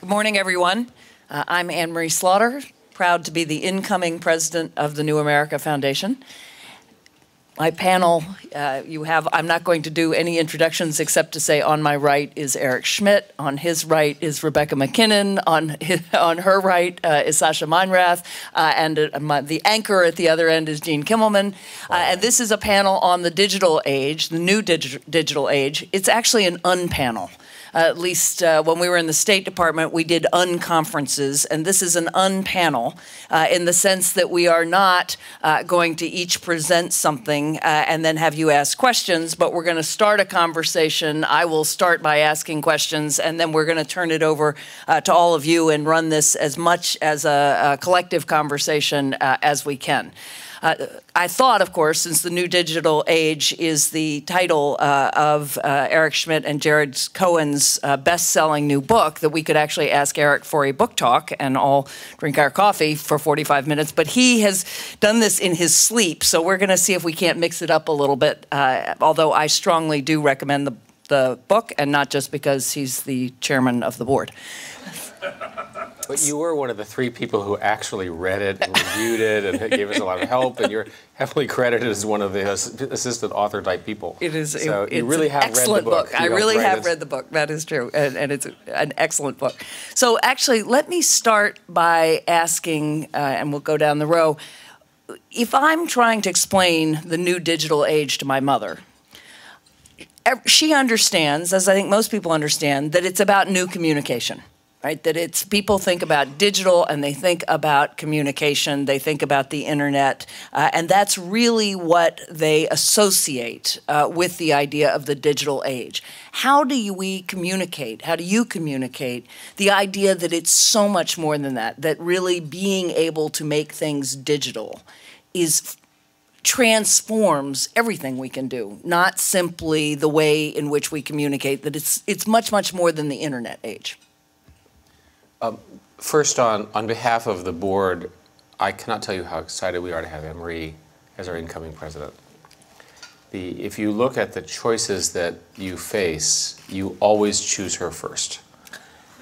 Good morning, everyone. I'm Anne-Marie Slaughter, proud to be the incoming president of the New America Foundation. My panel, I'm not going to do any introductions except to say on my right is Eric Schmidt, on his right is Rebecca McKinnon, on her right is Sasha Meinrath, and the anchor at the other end is Gene Kimmelman. And this is a panel on the digital age, the new digital age. It's actually an unpanel. At least when we were in the State Department, we did unconferences, and this is an unpanel in the sense that we are not going to each present something and then have you ask questions, but we're going to start a conversation. I will start by asking questions, and then we're going to turn it over to all of you and run this as much as a collective conversation as we can. I thought, of course, since the new digital age is the title of Eric Schmidt and Jared Cohen's best-selling new book, that we could actually ask Eric for a book talk and all drink our coffee for 45 minutes. But he has done this in his sleep, so we're going to see if we can't mix it up a little bit, although I strongly do recommend the book, and not just because he's the chairman of the board. But you were one of the three people who actually read it and reviewed it and gave us a lot of help, and you're heavily credited as one of the assistant author type people. It is. So you really have read the book. Excellent book. I really have read the book. That is true, and it's an excellent book. So actually, let me start by asking, and we'll go down the row, if I'm trying to explain the new digital age to my mother, she understands, as I think most people understand, that it's about new communication. Right, that it's people think about digital and they think about communication, they think about the internet, and that's really what they associate with the idea of the digital age. How do we communicate? How do you communicate the idea that it's so much more than that, that really being able to make things digital is transforms everything we can do, not simply the way in which we communicate, that it's much, much more than the internet age? First, on behalf of the board, I cannot tell you how excited we are to have Anne-Marie as our incoming president. If you look at the choices that you face, you always choose her first.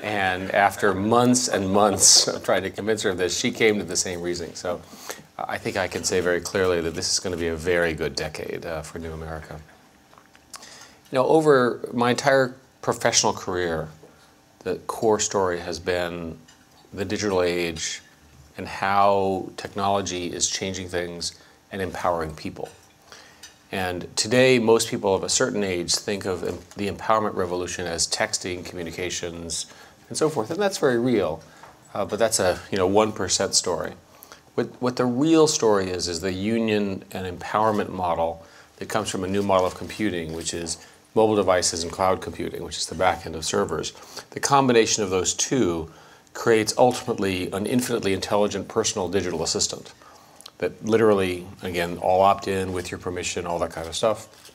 And after months and months of trying to convince her of this, she came to the same reasoning. So I think I can say very clearly that this is going to be a very good decade for New America. You know, over my entire professional career, the core story has been the digital age and how technology is changing things and empowering people. And today, most people of a certain age think of the empowerment revolution as texting, communications, and so forth. And that's very real, but that's a 1% story. What the real story is the union and empowerment model that comes from a new model of computing, which is mobile devices and cloud computing, which is the back end of servers. The combination of those two creates ultimately an infinitely intelligent personal digital assistant that literally, again, all opt in with your permission, all that kind of stuff,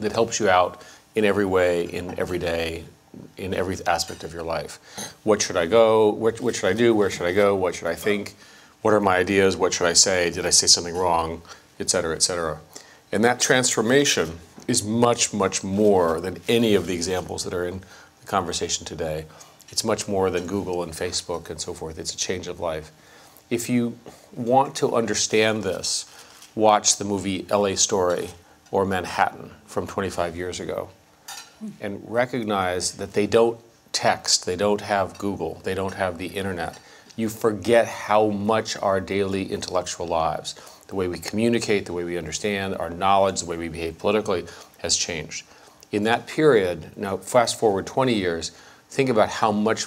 that helps you out in every way, in every day, in every aspect of your life. What should I go? What should I do? Where should I go? What should I think? What are my ideas? What should I say? Did I say something wrong? Et cetera, et cetera. And that transformation is much, much more than any of the examples that are in the conversation today. It's much more than Google and Facebook and so forth. It's a change of life. If you want to understand this, watch the movie LA Story or Manhattan from 25 years ago and recognize that they don't text, they don't have Google, they don't have the internet. You forget how much our daily intellectual lives, the way we communicate, the way we understand, our knowledge, the way we behave politically has changed. In that period, now fast forward 20 years, think about how much,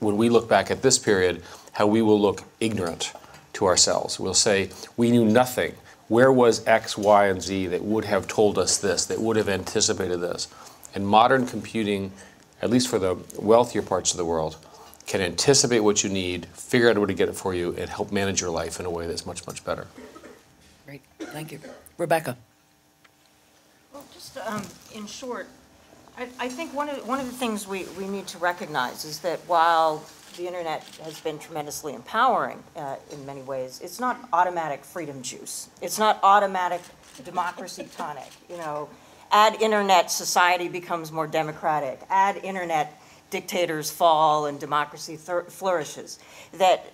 when we look back at this period, how we will look ignorant to ourselves. We'll say, we knew nothing. Where was X, Y, and Z that would have told us this, that would have anticipated this? And modern computing, at least for the wealthier parts of the world, can anticipate what you need, figure out where to get it for you, and help manage your life in a way that's much, much better. Great, thank you. Rebecca. Well, just in short, I think one of the things we need to recognize is that while the internet has been tremendously empowering in many ways, it's not automatic freedom juice. It's not automatic democracy tonic. You know, add internet, society becomes more democratic. Add internet, dictators fall and democracy flourishes, that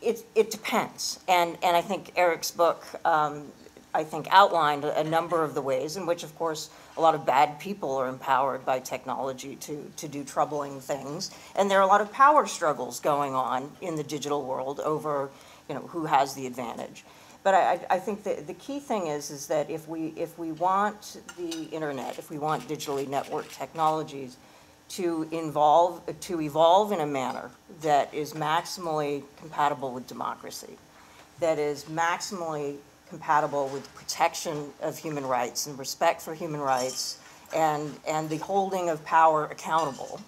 it depends. And I think Eric's book, I think, outlined a number of the ways in which, of course, a lot of bad people are empowered by technology to do troubling things. And there are a lot of power struggles going on in the digital world over, you know, who has the advantage. But I think the key thing is that if we want the internet, if we want digitally networked technologies to evolve in a manner that is maximally compatible with democracy, that is maximally compatible with protection of human rights and respect for human rights and the holding of power accountable,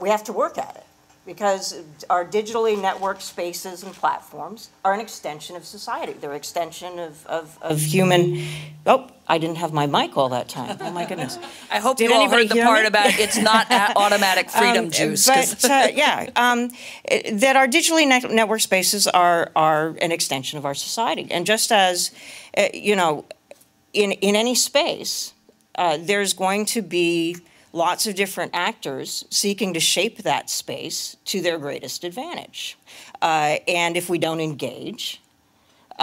we have to work at it. Because our digitally networked spaces and platforms are an extension of society. They're an extension of human. Oh, I didn't have my mic all that time. Oh my goodness! I hope you all heard the part about it's not automatic freedom juice. But yeah, that our digitally networked spaces are an extension of our society. And just as you know, in any space, there's going to be lots of different actors seeking to shape that space to their greatest advantage. And if we don't engage,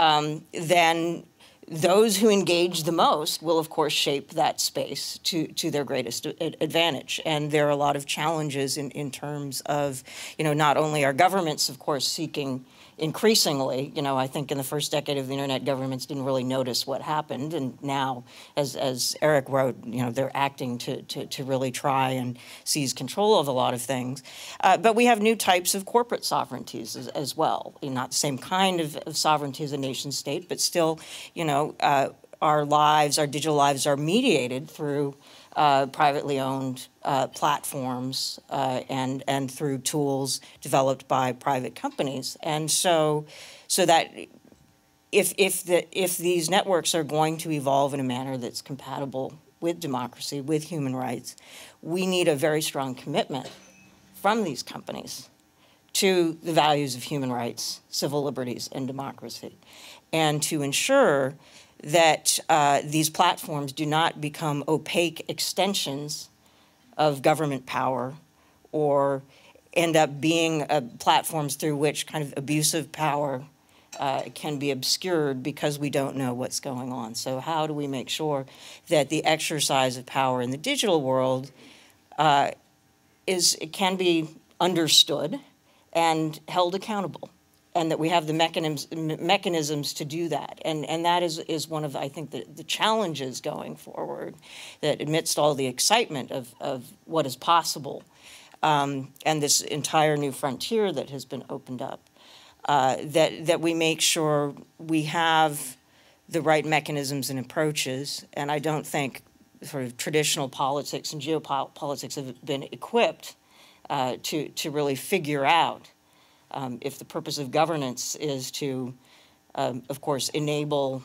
then those who engage the most will, of course, shape that space to their greatest advantage. And there are a lot of challenges in terms of, you know, not only our governments, of course, seeking increasingly, you know, I think in the first decade of the internet, governments didn't really notice what happened, and now, as Eric wrote, you know, they're acting to really try and seize control of a lot of things. But we have new types of corporate sovereignties as well, and not the same kind of sovereignty as a nation state, but still, you know, our lives, our digital lives, are mediated through privately owned platforms and through tools developed by private companies, and so that if these networks are going to evolve in a manner that's compatible with democracy, with human rights, we need a very strong commitment from these companies to the values of human rights, civil liberties, and democracy, and to ensure that these platforms do not become opaque extensions of government power or end up being platforms through which kind of abusive power can be obscured because we don't know what's going on. So how do we make sure that the exercise of power in the digital world can be understood and held accountable? And that we have the mechanisms to do that. And that is one of, I think, the challenges going forward, that amidst all the excitement of what is possible and this entire new frontier that has been opened up, that we make sure we have the right mechanisms and approaches. And I don't think sort of traditional politics and geopolitics have been equipped to really figure out if the purpose of governance is to, of course, enable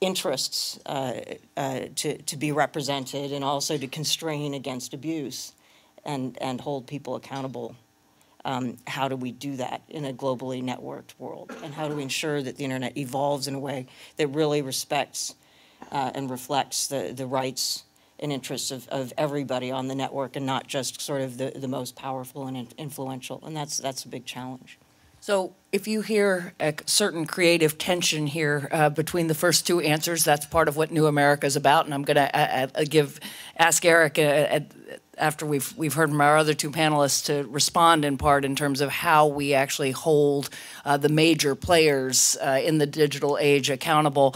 interests to be represented and also to constrain against abuse and hold people accountable, how do we do that in a globally networked world? And how do we ensure that the internet evolves in a way that really respects and reflects the rights and interests of everybody on the network, and not just sort of the most powerful and influential, and that's a big challenge. So if you hear a certain creative tension here between the first two answers, that's part of what New America is about, and I'm going to ask Eric after we've heard from our other two panelists to respond in part in terms of how we actually hold the major players in the digital age accountable.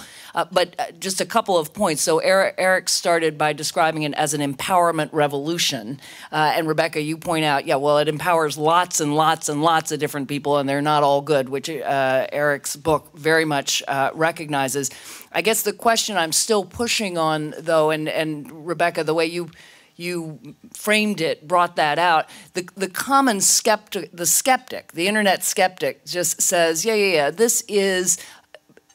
But just a couple of points. So Eric started by describing it as an empowerment revolution. And Rebecca, you point out, yeah, well, it empowers lots and lots and lots of different people, and they're not all good, which Eric's book very much recognizes. I guess the question I'm still pushing on, though, and Rebecca, the way you framed it, brought that out. The common skeptic, the internet skeptic, just says, yeah, this is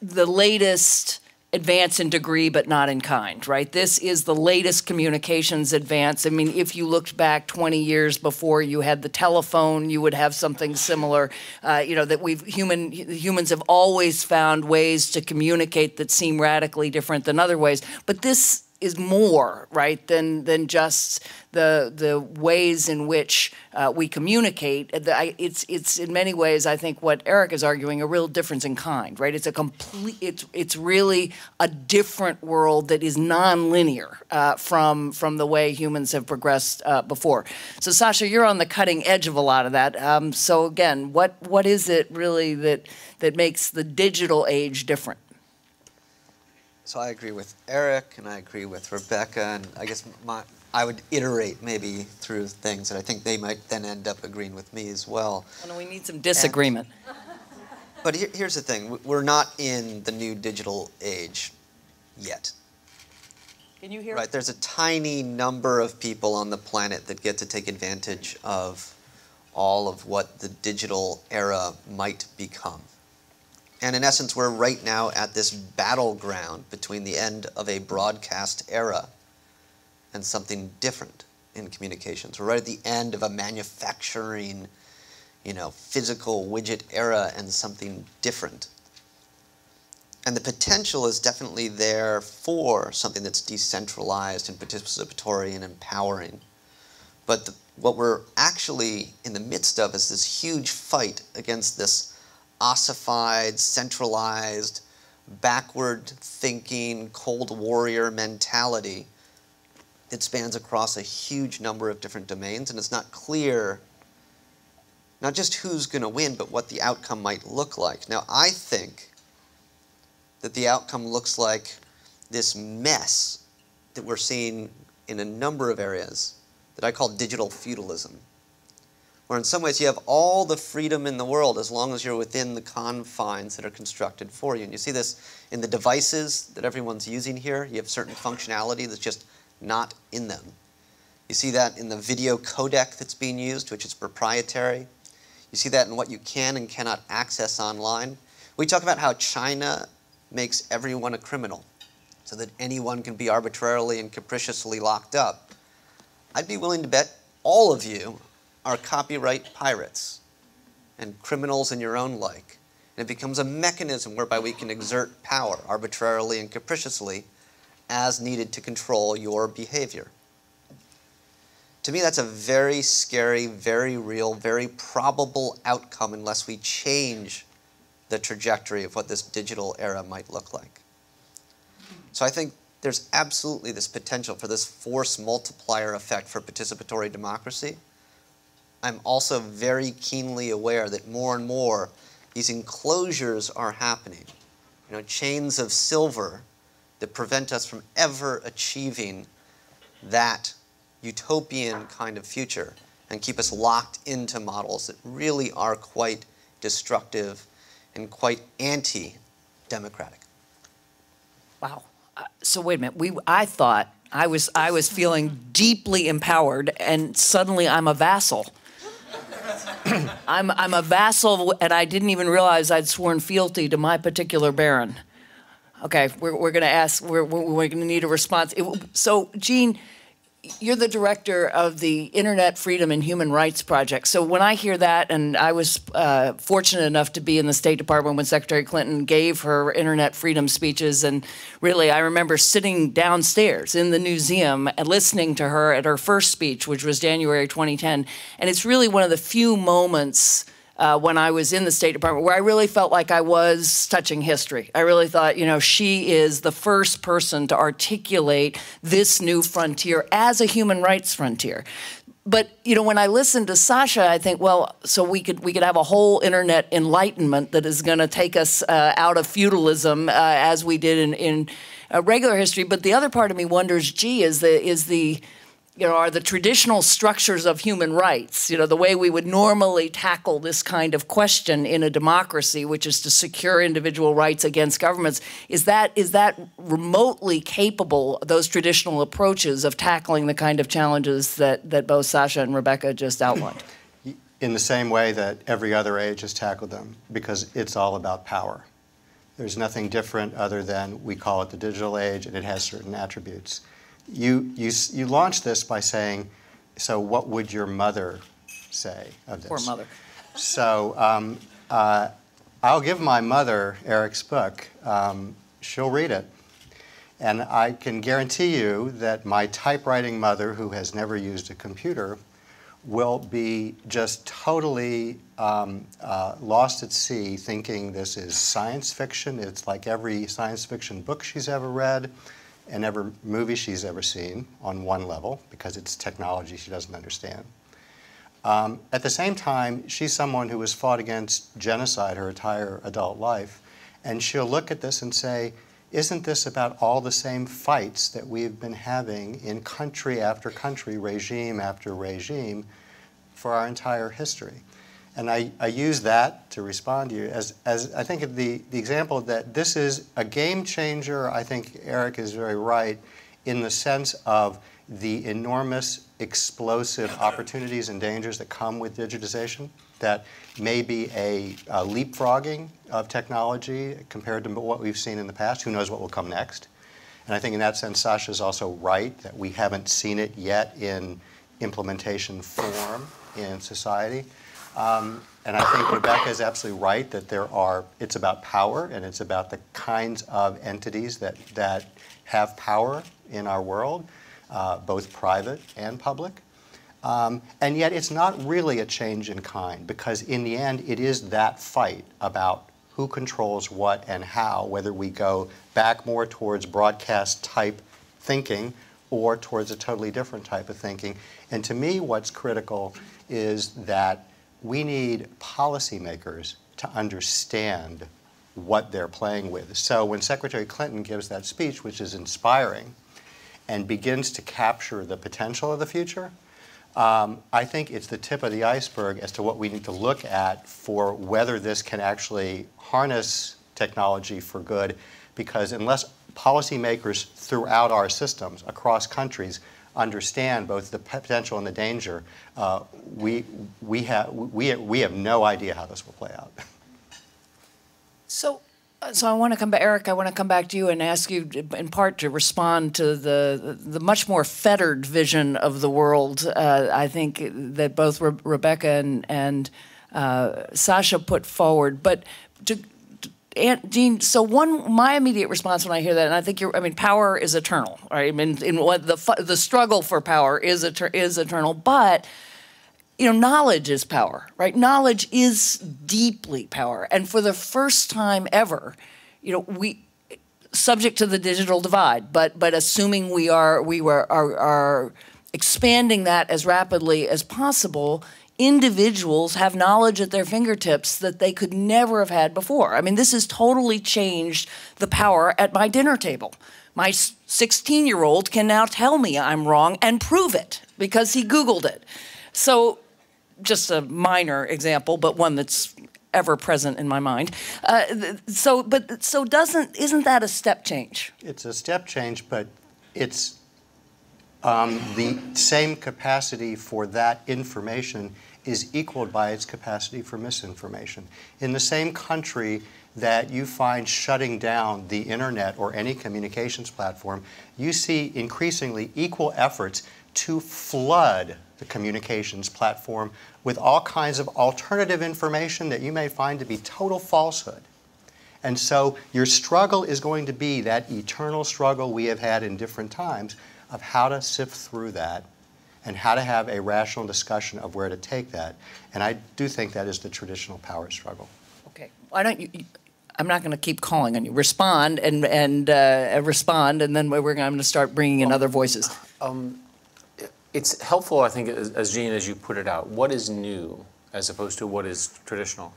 the latest advance in degree, but not in kind, right? This is the latest communications advance. I mean, if you looked back 20 years before you had the telephone, you would have something similar. You know, that humans have always found ways to communicate that seem radically different than other ways. But this is more, right, than just the ways in which we communicate. It's in many ways, I think, what Eric is arguing, a real difference in kind, right? It's a complete, it's really a different world that is non-linear from the way humans have progressed before. So Sasha, you're on the cutting edge of a lot of that. So again, what is it really that makes the digital age different? So I agree with Eric, and I agree with Rebecca, and I guess I would iterate maybe through things, and I think they might then end up agreeing with me as well. Well, no, we need some disagreement. But here's the thing. We're not in the new digital age yet. Can you hear? Right. There's a tiny number of people on the planet that get to take advantage of all of what the digital era might become. And in essence, we're right now at this battleground between the end of a broadcast era and something different in communications. We're right at the end of a manufacturing, you know, physical widget era and something different. And the potential is definitely there for something that's decentralized and participatory and empowering. But what we're actually in the midst of is this huge fight against this ossified, centralized, backward-thinking, cold warrior mentality that spans across a huge number of different domains, and it's not clear not just who's going to win, but what the outcome might look like. Now, I think that the outcome looks like this mess that we're seeing in a number of areas that I call digital feudalism, where in some ways you have all the freedom in the world as long as you're within the confines that are constructed for you. And you see this in the devices that everyone's using here. You have certain functionality that's just not in them. You see that in the video codec that's being used, which is proprietary. You see that in what you can and cannot access online. We talk about how China makes everyone a criminal so that anyone can be arbitrarily and capriciously locked up. I'd be willing to bet all of you are copyright pirates and criminals in your own like. And it becomes a mechanism whereby we can exert power arbitrarily and capriciously as needed to control your behavior. To me, that's a very scary, very real, very probable outcome unless we change the trajectory of what this digital era might look like. So I think there's absolutely this potential for this force multiplier effect for participatory democracy. I'm also very keenly aware that more and more these enclosures are happening. You know, chains of silver that prevent us from ever achieving that utopian kind of future and keep us locked into models that really are quite destructive and quite anti-democratic. Wow. So wait a minute. I thought I was feeling deeply empowered, and suddenly I'm a vassal. I'm a vassal, and I didn't even realize I'd sworn fealty to my particular baron. Okay, we're going to ask. We're going to need a response. So, Gene, you're the director of the Internet Freedom and Human Rights Project. So when I hear that, and I was fortunate enough to be in the State Department when Secretary Clinton gave her internet freedom speeches, and really I remember sitting downstairs in the museum and listening to her at her first speech, which was January 2010. And it's really one of the few moments when I was in the State Department where I really felt like I was touching history. I really thought, you know, she is the first person to articulate this new frontier as a human rights frontier. But, you know, when I listened to Sasha, I think, well, so we could have a whole internet enlightenment that is going to take us out of feudalism as we did in regular history. But the other part of me wonders, gee, are the traditional structures of human rights, you know, the way we would normally tackle this kind of question in a democracy, which is to secure individual rights against governments, is that remotely capable, those traditional approaches, of tackling the kind of challenges that both Sasha and Rebecca just outlined? In the same way that every other age has tackled them, because it's all about power. There's nothing different other than we call it the digital age, and it has certain attributes. You launched this by saying, so what would your mother say of this? Poor mother. So I'll give my mother Eric's book. She'll read it. And I can guarantee you that my typewriting mother, who has never used a computer, will be just totally lost at sea, thinking this is science fiction. It's like every science fiction book she's ever read and every movie she's ever seen on one level, because it's technology she doesn't understand. At the same time, she's someone who has fought against genocide her entire adult life, and she'll look at this and say, isn't this about all the same fights that we've been having in country after country, regime after regime, for our entire history? And I use that to respond to you as I think the example that this is a game changer. I think Eric is very right in the sense of the enormous explosive opportunities and dangers that come with digitization, that may be a leapfrogging of technology compared to what we've seen in the past. Who knows what will come next? And I think in that sense, Sasha's also right that we haven't seen it yet in implementation form in society. And I think Rebecca is absolutely right that there are, it's about power, and it's about the kinds of entities that have power in our world, both private and public. And yet it's not really a change in kind, because in the end it is that fight about who controls what and how, whether we go back more towards broadcast type thinking or towards a totally different type of thinking. And to me what's critical is that we need policymakers to understand what they're playing with. So when Secretary Clinton gives that speech, which is inspiring, and begins to capture the potential of the future, I think it's the tip of the iceberg as to what we need to look at for whether this can actually harness technology for good, because unless policymakers throughout our systems, across countries, understand both the potential and the danger, we have no idea how this will play out. So I want to come back, Eric, I want to come back to you and ask you in part to respond to the much more fettered vision of the world, I think, that both Rebecca and Sasha put forward. But Gene, so my immediate response when I hear that, and I think you're, I mean, power is eternal, right? I mean, in what the struggle for power is eternal, but you know, knowledge is power, right? Knowledge is deeply power. And for the first time ever, you know, subject to the digital divide, but assuming we are expanding that as rapidly as possible, individuals have knowledge at their fingertips that they could never have had before. I mean, this has totally changed the power at my dinner table. My 16-year-old can now tell me I'm wrong and prove it because he Googled it. So just a minor example, but one that's ever present in my mind. Isn't that a step change? It's a step change, but it's the same capacity for that information is equaled by its capacity for misinformation. In the same country that you find shutting down the internet or any communications platform, you see increasingly equal efforts to flood the communications platform with all kinds of alternative information that you may find to be total falsehood. And so your struggle is going to be that eternal struggle we have had in different times of how to sift through that and how to have a rational discussion of where to take that. And I do think that is the traditional power struggle. Okay. Why don't you, I'm not going to keep calling on you. Respond and respond, and then I'm going to start bringing in other voices. It's helpful, I think, as Gene, as you put it out, what is new as opposed to what is traditional.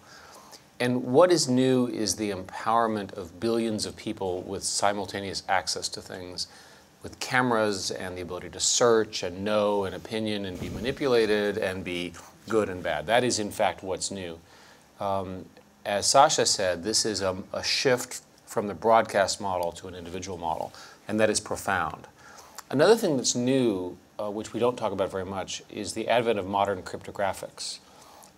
And what is new is the empowerment of billions of people with simultaneous access to things, with cameras and the ability to search and know and opinion and be manipulated and be good and bad. That is, in fact, what's new. As Sasha said, this is a shift from the broadcast model to an individual model, and that is profound. Another thing that's new, which we don't talk about very much, is the advent of modern cryptographics.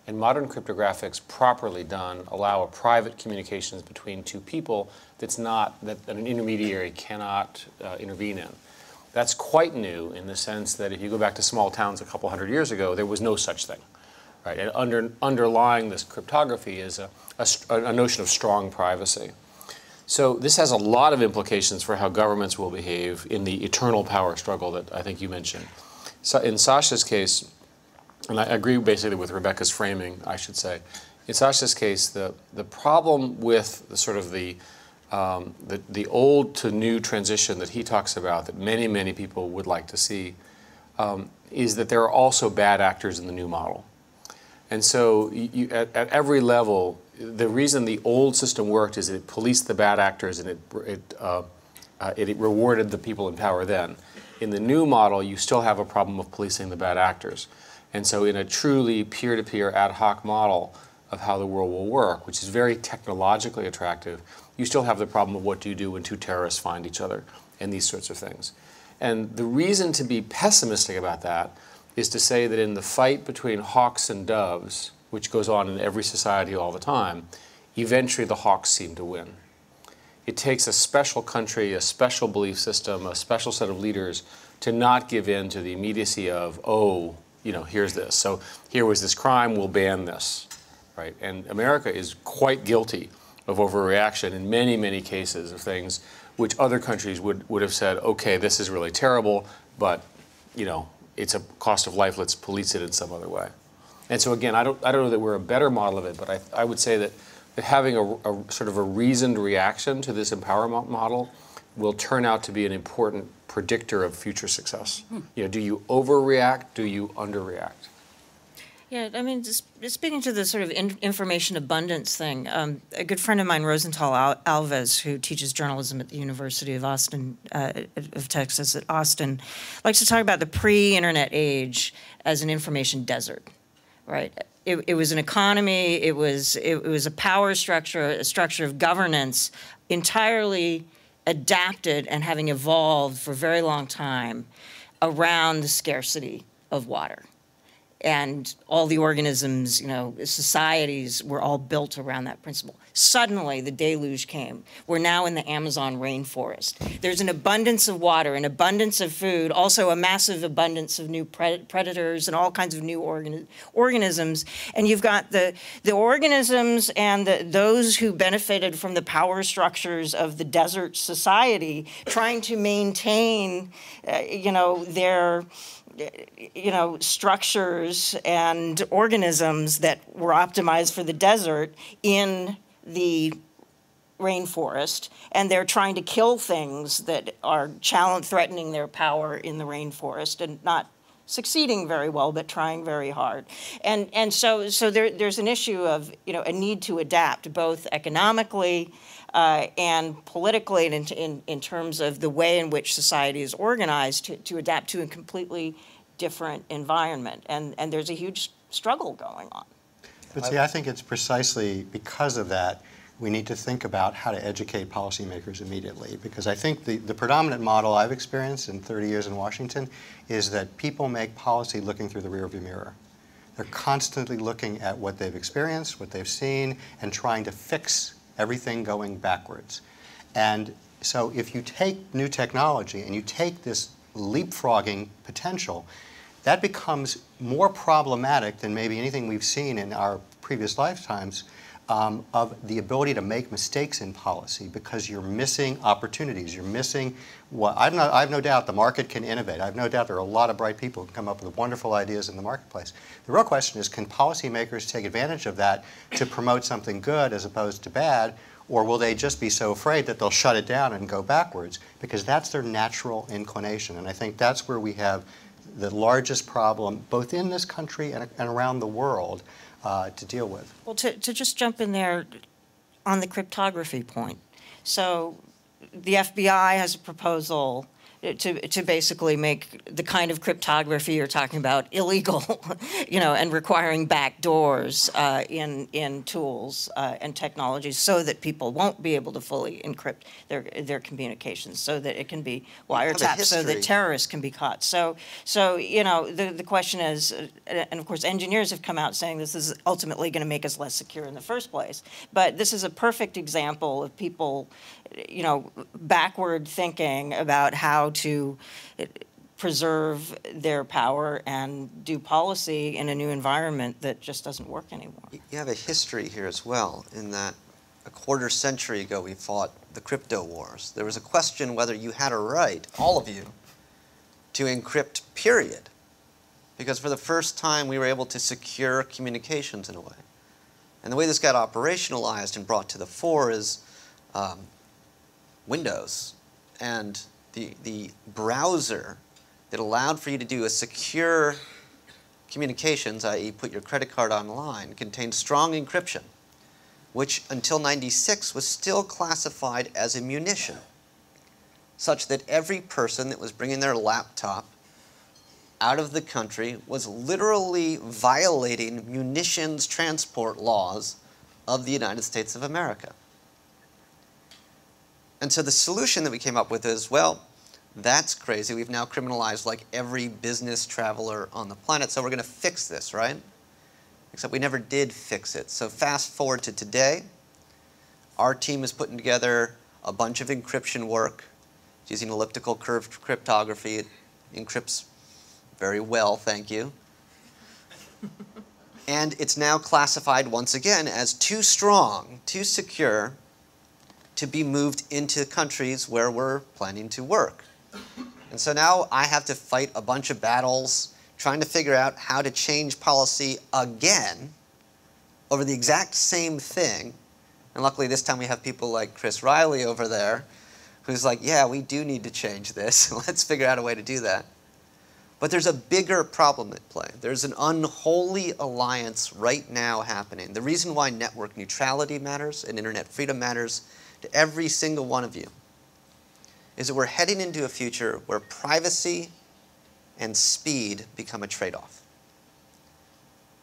And modern cryptographics, properly done, allow a private communications between two people that an intermediary cannot intervene in. That's quite new in the sense that if you go back to small towns a couple hundred years ago, there was no such thing, right? And underlying this cryptography is a notion of strong privacy. So this has a lot of implications for how governments will behave in the eternal power struggle that I think you mentioned. So in Sasha's case, and I agree basically with Rebecca's framing, I should say, in Sasha's case, the problem with the sort of the old to new transition that he talks about that many, many people would like to see is that there are also bad actors in the new model. And so you, at every level, the reason the old system worked is that it policed the bad actors and it rewarded the people in power then. In the new model, you still have a problem of policing the bad actors. And so in a truly peer-to-peer ad hoc model of how the world will work, which is very technologically attractive, you still have the problem of what do you do when two terrorists find each other and these sorts of things. And the reason to be pessimistic about that is to say that in the fight between hawks and doves, which goes on in every society all the time, eventually the hawks seem to win. It takes a special country, a special belief system, a special set of leaders to not give in to the immediacy of, oh, you know, here's this. So here was this crime, we'll ban this, right? And America is quite guilty of overreaction in many, many cases of things which other countries would have said, okay, this is really terrible, but, you know, it's a cost of life, let's police it in some other way. And so again, I don't know that we're a better model of it, but I would say that having a sort of a reasoned reaction to this empowerment model will turn out to be an important predictor of future success. You know, do you overreact? Do you underreact? Yeah, I mean, just speaking to the sort of information abundance thing, a good friend of mine, Rosenthal Alves, who teaches journalism at the University of Austin, of Texas at Austin, likes to talk about the pre-internet age as an information desert, right? It was an economy. It was a power structure, a structure of governance entirely adapted and having evolved for a very long time around the scarcity of water. And all the organisms, you know, societies were all built around that principle. Suddenly, the deluge came. We're now in the Amazon rainforest. There's an abundance of water, an abundance of food, also a massive abundance of new predators and all kinds of new organisms. And you've got the organisms and those who benefited from the power structures of the desert society trying to maintain, you know, their... you know, structures and organisms that were optimized for the desert in the rainforest, and they're trying to kill things that are threatening their power in the rainforest and not succeeding very well, but trying very hard. And so there's an issue of, you know, a need to adapt both economically and politically, and in terms of the way in which society is organized to adapt to a completely different environment. And there's a huge struggle going on. But see, I think it's precisely because of that we need to think about how to educate policymakers immediately. Because I think the predominant model I've experienced in 30 years in Washington is that people make policy looking through the rearview mirror. They're constantly looking at what they've experienced, what they've seen, and trying to fix everything going backwards. And so if you take new technology and you take this leapfrogging potential, that becomes more problematic than maybe anything we've seen in our previous lifetimes of the ability to make mistakes in policy, because you're missing opportunities. You're missing what I have no doubt the market can innovate. I have no doubt there are a lot of bright people who can come up with wonderful ideas in the marketplace. The real question is, can policymakers take advantage of that to promote something good as opposed to bad, or will they just be so afraid that they'll shut it down and go backwards? Because that's their natural inclination, and I think that's where we have the largest problem, both in this country and around the world, to deal with. Well, to just jump in there on the cryptography point. So the FBI has a proposal to basically make the kind of cryptography you're talking about illegal, you know, and requiring back doors in tools and technologies so that people won't be able to fully encrypt their communications, so that it can be wiretapped, so that terrorists can be caught. So you know, the question is, and of course engineers have come out saying this is ultimately going to make us less secure in the first place. But this is a perfect example of people, you know, backward thinking about how to preserve their power and do policy in a new environment that just doesn't work anymore. You have a history here as well, in that a quarter century ago we fought the crypto wars. There was a question whether you had a right, all of you, to encrypt, period. Because for the first time we were able to secure communications in a way. And the way this got operationalized and brought to the fore is Windows and the browser that allowed for you to do a secure communications, i.e. put your credit card online, contained strong encryption, which until '96 was still classified as a munition, such that every person that was bringing their laptop out of the country was literally violating munitions transport laws of the United States of America. And so the solution that we came up with is, well, that's crazy. We've now criminalized like every business traveler on the planet, so we're going to fix this, right? Except we never did fix it. So fast forward to today, our team is putting together a bunch of encryption work. It's using elliptical curved cryptography. It encrypts very well, thank you. And it's now classified once again as too strong, too secure to be moved into countries where we're planning to work. And so now I have to fight a bunch of battles trying to figure out how to change policy again over the exact same thing. And luckily this time we have people like Chris Riley over there who's like, yeah, we do need to change this. Let's figure out a way to do that. But there's a bigger problem at play. There's an unholy alliance right now happening. The reason why network neutrality matters and internet freedom matters to every single one of you is that we're heading into a future where privacy and speed become a trade-off.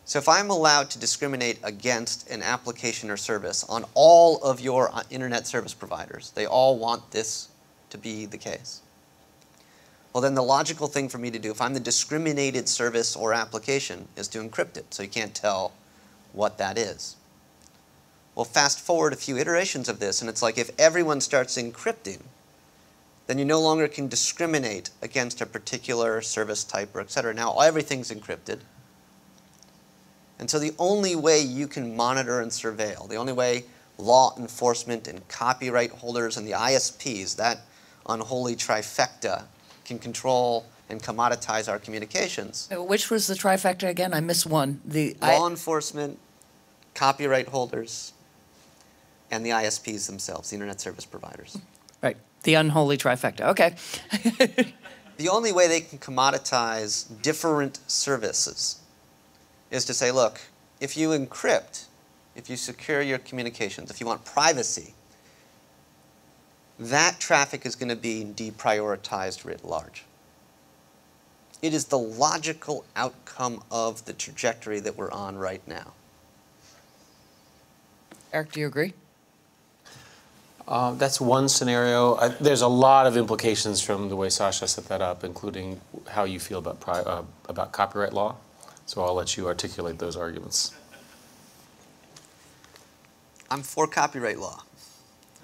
So if I'm allowed to discriminate against an application or service on all of your internet service providers, they all want this to be the case. Well, then the logical thing for me to do if I'm the discriminated service or application is to encrypt it, so you can't tell what that is. Well, fast forward a few iterations of this, and it's like if everyone starts encrypting, then you no longer can discriminate against a particular service type or et cetera. Now everything's encrypted. And so the only way you can monitor and surveil, the only way law enforcement and copyright holders and the ISPs, that unholy trifecta, can control and commoditize our communications. Which was the trifecta again? I missed one. Law enforcement, copyright holders, and the ISPs themselves, the internet service providers. Right. The unholy trifecta. Okay. The only way they can commoditize different services is to say, look, if you encrypt, if you secure your communications, if you want privacy, that traffic is going to be deprioritized writ large. It is the logical outcome of the trajectory that we're on right now. Eric, do you agree? That's one scenario. There's a lot of implications from the way Sasha set that up, including how you feel about copyright law. So I'll let you articulate those arguments. I'm for copyright law.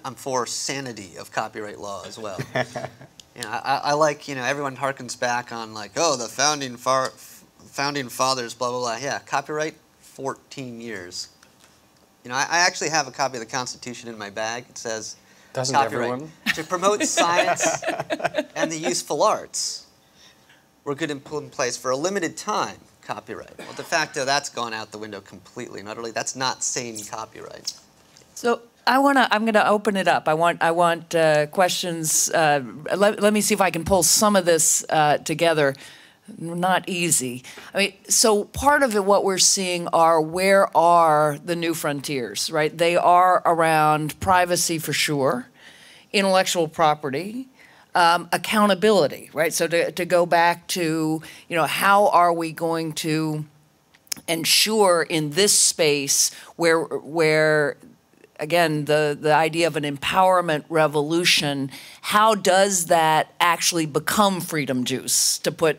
I'm for sanity of copyright law as well. You know, I like, you know, everyone harkens back on like, oh, the founding fathers, blah, blah, blah. Yeah, copyright, 14 years. You know, I actually have a copy of the Constitution in my bag. It says, doesn't copyright, everyone? To promote science and the useful arts were good and put in place for a limited time, copyright. Well, de facto, that's gone out the window completely and utterly. That's not sane copyright. So I'm going to open it up. I want questions. Let me see if I can pull some of this together. Not easy. I mean, so part of it, what we're seeing are where are the new frontiers, right? They are around privacy for sure, intellectual property, accountability, right? So to go back to, you know, how are we going to ensure in this space where again, the idea of an empowerment revolution, how does that actually become freedom juice, but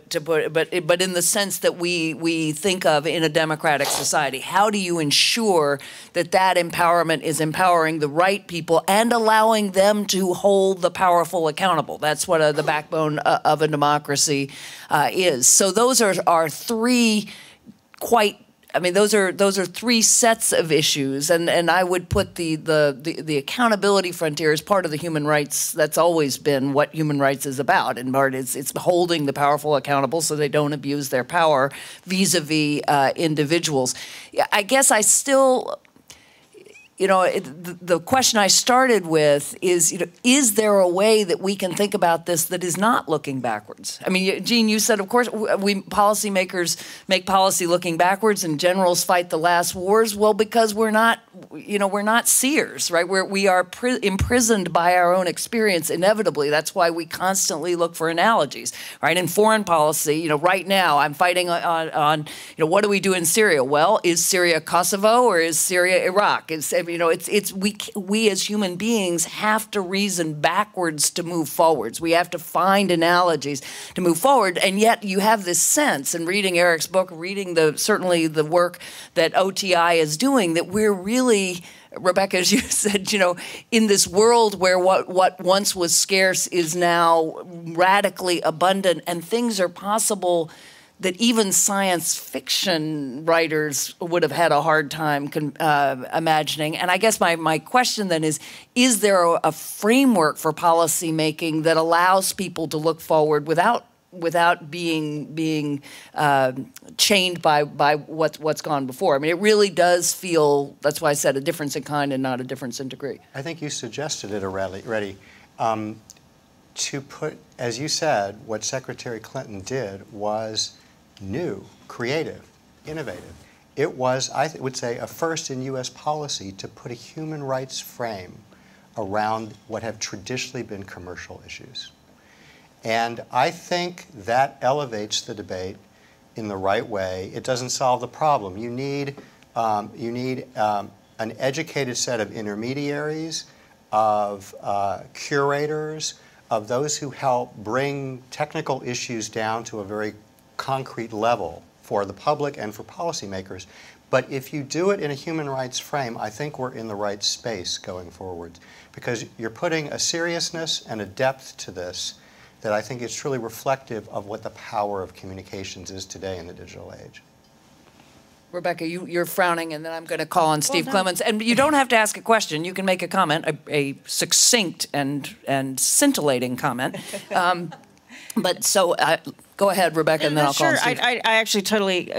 in the sense that we think of in a democratic society? How do you ensure that that empowerment is empowering the right people and allowing them to hold the powerful accountable? That's what the backbone of a democracy is. So those are three quite I mean, those are three sets of issues, and I would put the accountability frontier as part of the human rights. That's always been what human rights is about. In part, it's holding the powerful accountable so they don't abuse their power vis-a-vis individuals. I guess I still, you know, the question I started with is, you know, is there a way that we can think about this that is not looking backwards? I mean, Gene, you said, of course, we policymakers make policy looking backwards, and generals fight the last wars. Well, because we're not, you know, we're not seers, right? We are imprisoned by our own experience inevitably. That's why we constantly look for analogies, right? In foreign policy, you know, right now I'm fighting on you know, what do we do in Syria? Well, is Syria Kosovo or is Syria Iraq? You know, we as human beings have to reason backwards to move forwards. We have to find analogies to move forward, and yet you have this sense, and reading Eric's book, reading certainly the work that OTI is doing, that we're really, Rebecca, as you said, you know, in this world where what once was scarce is now radically abundant, and things are possible that even science fiction writers would have had a hard time imagining. And I guess my question then is there a framework for policy making that allows people to look forward without being chained by what's gone before? I mean, it really does feel, that's why I said, a difference in kind and not a difference in degree. I think you suggested it already. To put, as you said, what Secretary Clinton did was new, creative, innovative. It was, I would say, a first in U.S. policy to put a human rights frame around what have traditionally been commercial issues. And I think that elevates the debate in the right way. It doesn't solve the problem. You need an educated set of intermediaries, of curators, of those who help bring technical issues down to a very concrete level for the public and for policymakers. But if you do it in a human rights frame, I think we're in the right space going forward, because you're putting a seriousness and a depth to this that I think is truly reflective of what the power of communications is today in the digital age. Rebecca, you're frowning, and then I'm going to call on Steve Clements. And you don't have to ask a question. You can make a comment, a succinct and scintillating comment. But so go ahead, Rebecca, and then I'll call on Steve. I actually totally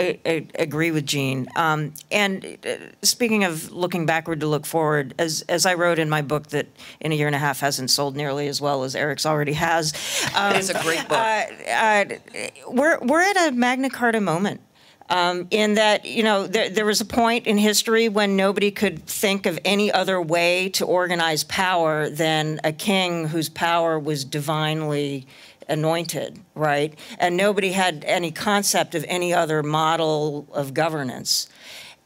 agree with Gene. And speaking of looking backward to look forward, as I wrote in my book that in a year and a half hasn't sold nearly as well as Eric's already has. It's a great book. We're at a Magna Carta moment. In that, you know, there was a point in history when nobody could think of any other way to organize power than a king whose power was divinely anointed, right? And nobody had any concept of any other model of governance.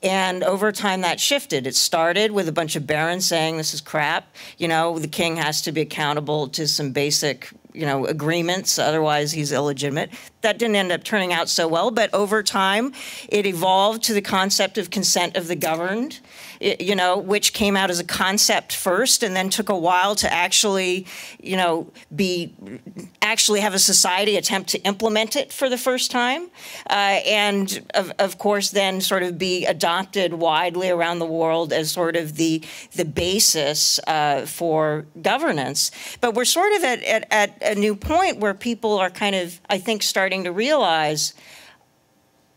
And over time, that shifted. It started with a bunch of barons saying, this is crap. You know, the king has to be accountable to some basic, you know, agreements, otherwise he's illegitimate. That didn't end up turning out so well, but over time, it evolved to the concept of consent of the governed, you know, which came out as a concept first and then took a while to actually, you know, actually have a society attempt to implement it for the first time. And of course, then sort of be adopted widely around the world as sort of the basis for governance. But we're sort of at a new point where people are kind of, I think, starting to realize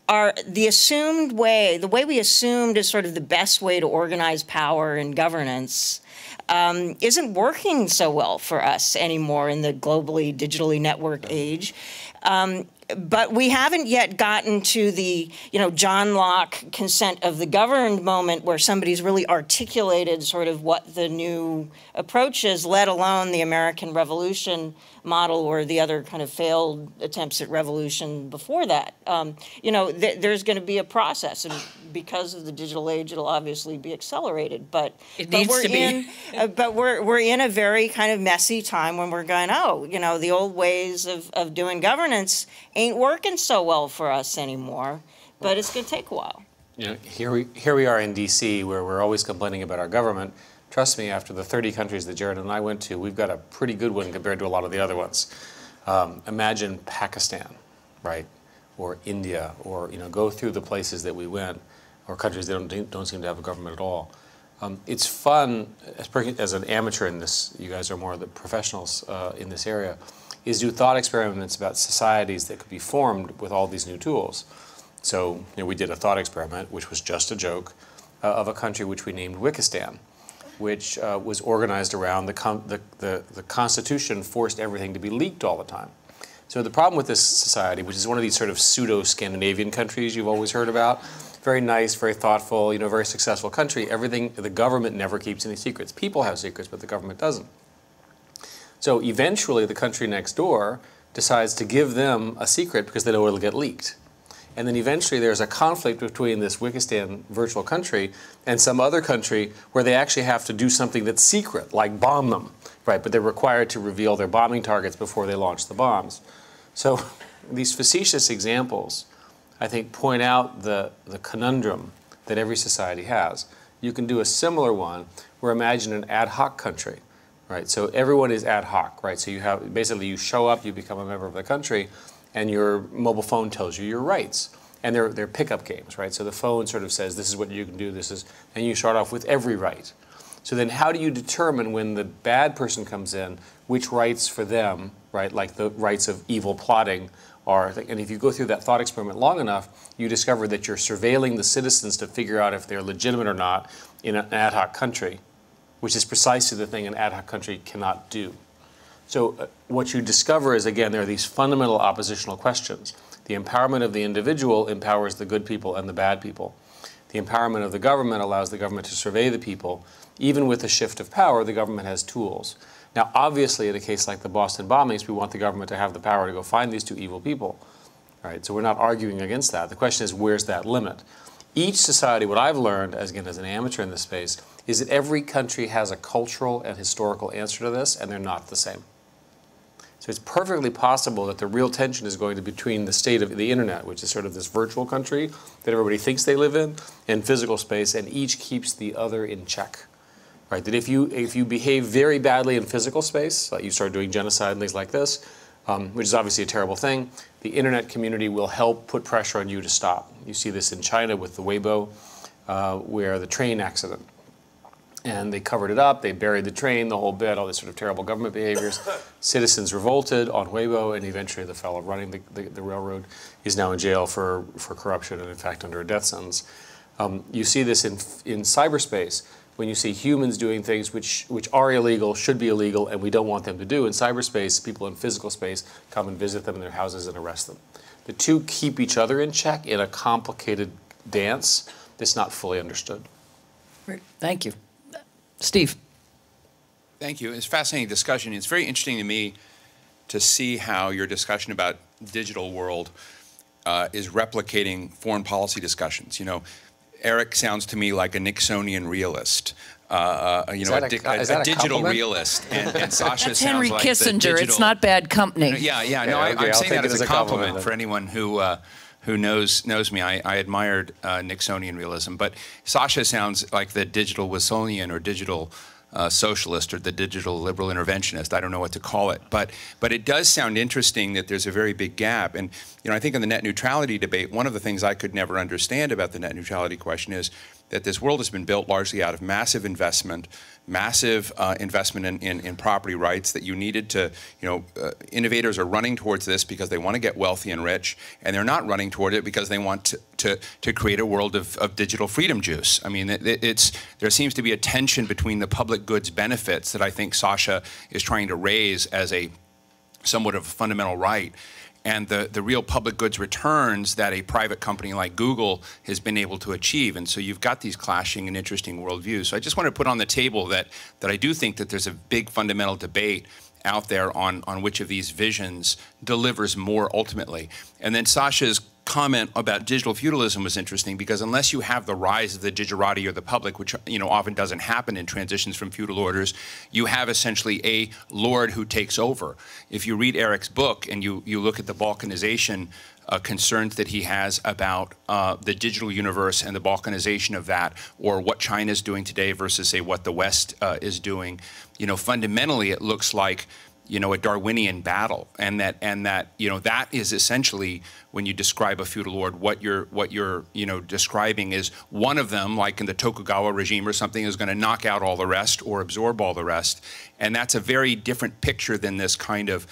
the way we assumed is sort of the best way to organize power and governance isn't working so well for us anymore in the globally digitally networked age. But we haven't yet gotten to the, you know, John Locke consent of the governed moment where somebody's really articulated sort of what the new approach is, let alone the American Revolution model or the other kind of failed attempts at revolution before that. You know, there's going to be a process, and because of the digital age, it'll obviously be accelerated. But we're in a very kind of messy time when we're going, oh, you know, the old ways of doing governance ain't working so well for us anymore, but it's going to take a while. You know, here we are in D.C., where we're always complaining about our government. Trust me, after the 30 countries that Jared and I went to, we've got a pretty good one compared to a lot of the other ones. Imagine Pakistan, right? or India, or go through the places that we went, or countries that don't seem to have a government at all. It's fun, as an amateur in this, you guys are more the professionals in this area, is do thought experiments about societies that could be formed with all these new tools. So we did a thought experiment, which was just a joke, of a country which we named Wikistan, which was organized around the Constitution forced everything to be leaked all the time. So the problem with this society, which is one of these sort of pseudo-Scandinavian countries you've always heard about, very nice, very thoughtful, very successful country, everything, the government never keeps any secrets. People have secrets, but the government doesn't. So eventually the country next door decides to give them a secret because they know it'll get leaked. And then eventually there's a conflict between this Wikistan virtual country and some other country where they actually have to do something that's secret, like bomb them, right? But they're required to reveal their bombing targets before they launch the bombs. So these facetious examples, I think, point out the conundrum that every society has. You can do a similar one where imagine an ad hoc country, right? So everyone is ad hoc, right? So you have, basically you show up, you become a member of the country, and your mobile phone tells you your rights. And they're pickup games, right? So the phone sort of says, this is what you can do, this is, and you start off with every right. So then how do you determine when the bad person comes in, which rights for them, right, like the rights of evil plotting are, and if you go through that thought experiment long enough, you discover that you're surveilling the citizens to figure out if they're legitimate or not in an ad hoc country, which is precisely the thing an ad hoc country cannot do. So what you discover is, again, there are these fundamental oppositional questions. The empowerment of the individual empowers the good people and the bad people. The empowerment of the government allows the government to survey the people. Even with the shift of power, the government has tools. Now, obviously, in a case like the Boston bombings, we want the government to have the power to go find these two evil people. All right, so we're not arguing against that. The question is, where's that limit? Each society, what I've learned, as again, as an amateur in this space, is that every country has a cultural and historical answer to this, and they're not the same. So it's perfectly possible that the real tension is going to be between the state of the internet, which is sort of this virtual country that everybody thinks they live in, and physical space, and each keeps the other in check. Right? That if you behave very badly in physical space, like you start doing genocide and things like this, which is obviously a terrible thing, the internet community will help put pressure on you to stop. You see this in China with the Weibo, where the train accident. And they covered it up, they buried the train, the whole bit, all this sort of terrible government behaviors. Citizens revolted on Weibo, and eventually the fellow running the railroad is now in jail for corruption and, in fact, under a death sentence. You see this in cyberspace, when you see humans doing things which are illegal, should be illegal, and we don't want them to do. In cyberspace, people in physical space come and visit them in their houses and arrest them. The two keep each other in check in a complicated dance that's not fully understood. Great. Thank you. Steve. Thank you. It's a fascinating discussion. It's very interesting to me to see how your discussion about digital world is replicating foreign policy discussions. Eric sounds to me like a Nixonian realist, a digital realist, and Sasha that's sounds Henry like Kissinger. Digital, it's not bad company. I'm saying that as a compliment for anyone who knows me. I admired Nixonian realism, but Sasha sounds like the digital Wilsonian or digital socialist or the digital liberal interventionist. I don't know what to call it, but it does sound interesting that there's a very big gap. And I think in the net neutrality debate, one of the things I could never understand about the net neutrality question is that this world has been built largely out of massive investment in property rights that you needed to, innovators are running towards this because they want to get wealthy and rich, and they're not running toward it because they want to create a world of digital freedom juice. I mean, there seems to be a tension between the public goods benefits that I think Sasha is trying to raise as a somewhat of a fundamental right, and the real public goods returns that a private company like Google has been able to achieve. And so you've got these clashing and interesting worldviews. So I just want to put on the table that I do think that there's a big fundamental debate out there on which of these visions delivers more ultimately. And then Sasha's comment about digital feudalism was interesting, because unless you have the rise of the digerati or the public, which often doesn't happen in transitions from feudal orders, you have essentially a lord who takes over. If you read Eric's book and you look at the Balkanization concerns that he has about the digital universe and the Balkanization of that, or what China's doing today versus, say, what the West is doing, fundamentally it looks like a Darwinian battle, and that that is essentially, when you describe a feudal lord, what you're describing is one of them, like in the Tokugawa regime or something, is going to knock out all the rest or absorb all the rest, and that's a very different picture than this kind of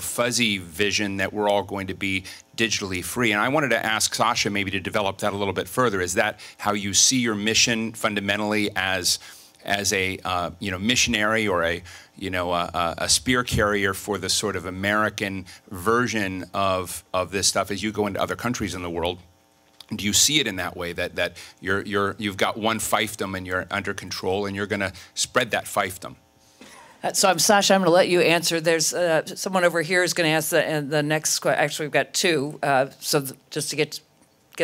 fuzzy vision that we're all going to be digitally free. And I wanted to ask Sasha maybe to develop that a little bit further. Is that how you see your mission fundamentally as a missionary, or a a spear carrier for the sort of American version of this stuff as you go into other countries in the world? Do you see it in that way, that you've got one fiefdom and you're under control and you're going to spread that fiefdom? So I'm Sasha. I'm going to let you answer. There's someone over here is going to ask the next question. Actually, we've got two. Just to get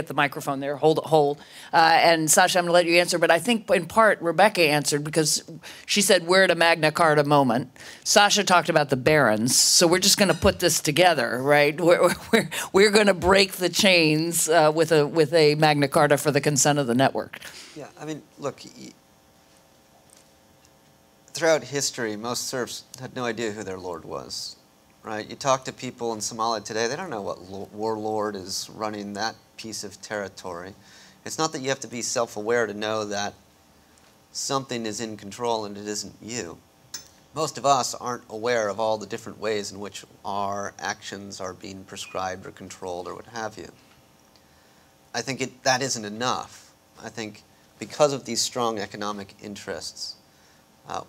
the microphone there, hold. And Sasha, I'm going to let you answer, but I think in part Rebecca answered, because she said we're at a Magna Carta moment. Sasha talked about the barons, so we're just going to put this together, right? We're going to break the chains with a Magna Carta for the consent of the network. Yeah, I mean, look, throughout history, most serfs had no idea who their lord was, right? You talk to people in Somalia today, they don't know what warlord is running that piece of territory. It's not that you have to be self-aware to know that something is in control and it isn't you. Most of us aren't aware of all the different ways in which our actions are being prescribed or controlled or what have you. I think that isn't enough. I think because of these strong economic interests,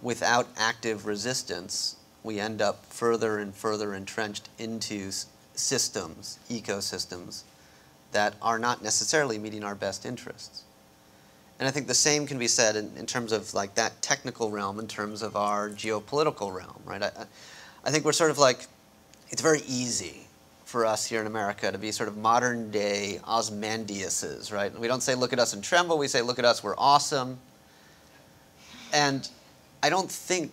without active resistance, we end up further and further entrenched into systems, ecosystems, that are not necessarily meeting our best interests. And I think the same can be said in terms of like that technical realm, in terms of our geopolitical realm, right? I think we're sort of like, it's very easy for us here in America to be sort of modern day Osmandiuses, right? We don't say, look at us and tremble, we say, look at us, we're awesome. And I don't think